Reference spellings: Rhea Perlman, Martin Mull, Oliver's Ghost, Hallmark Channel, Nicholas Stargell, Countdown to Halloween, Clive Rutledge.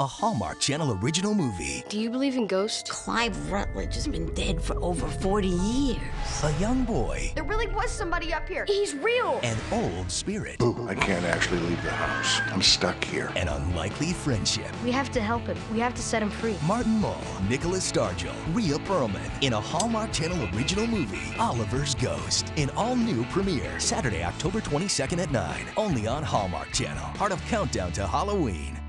a Hallmark Channel original movie. Do you believe in ghosts? Clive Rutledge has been dead for over 40 years. A young boy. There really was somebody up here. He's real. An old spirit. Boo, I can't actually leave the house. I'm stuck here. An unlikely friendship. We have to help him. We have to set him free. Martin Mull, Nicholas Stargell, Rhea Perlman in a Hallmark Channel original movie, Oliver's Ghost. An all-new premiere, Saturday, October 22nd at 9, only on Hallmark Channel. Part of Countdown to Halloween.